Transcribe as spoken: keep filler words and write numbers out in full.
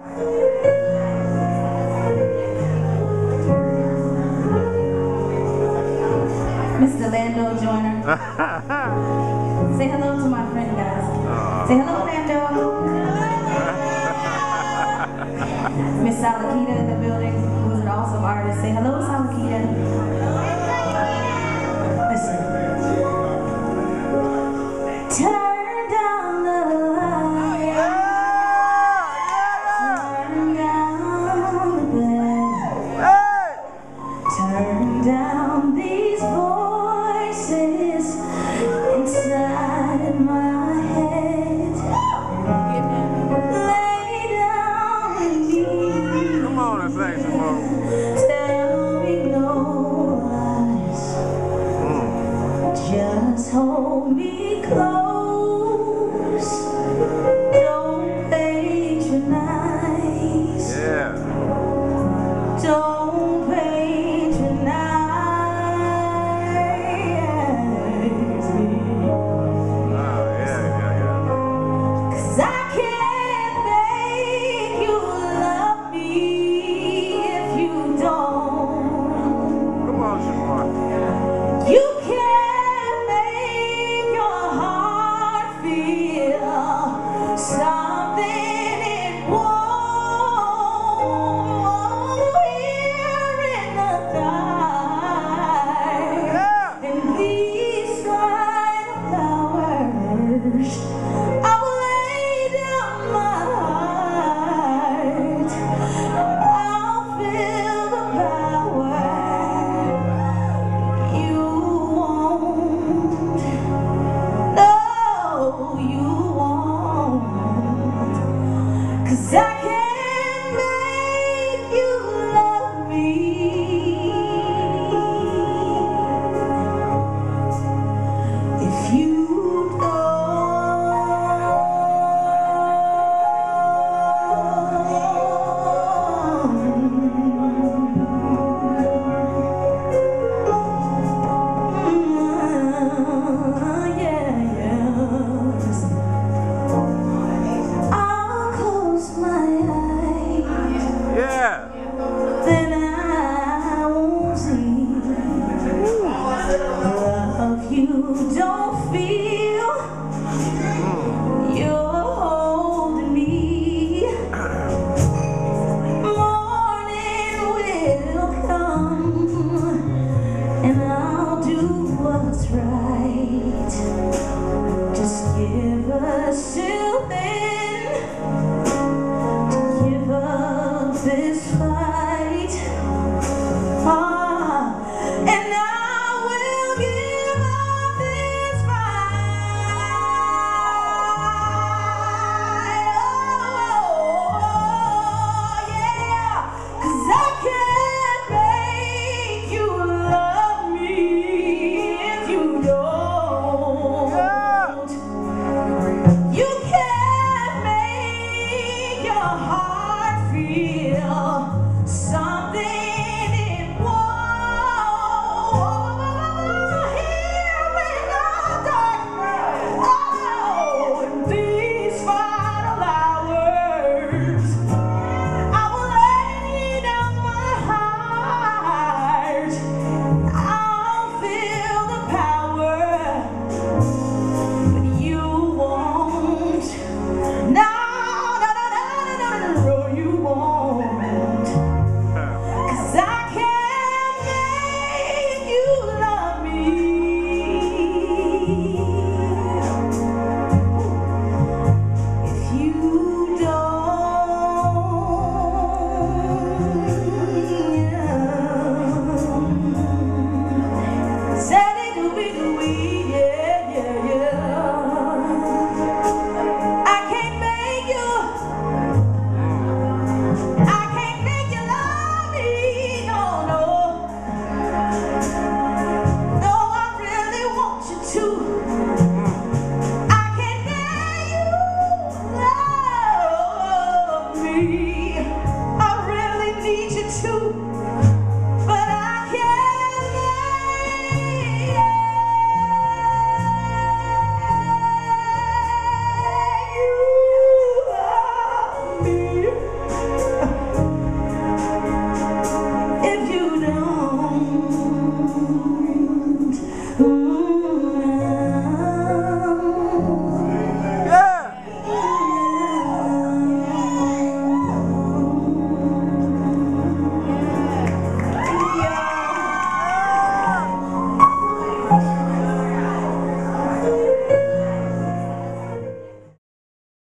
Mister Lando Joyner. Say hello to my friend, guys. Say hello, Lando. Miss Salakita in the building, who's an awesome artist. Say hello, Salakita. Listen. Turn down the light. Turn down the bed. Turn down these voices inside my head. Lay down in me. Come on and play some more. Tell me no lies. Mm. Just hold me close. Don't patronize. Yeah. Don't Zach!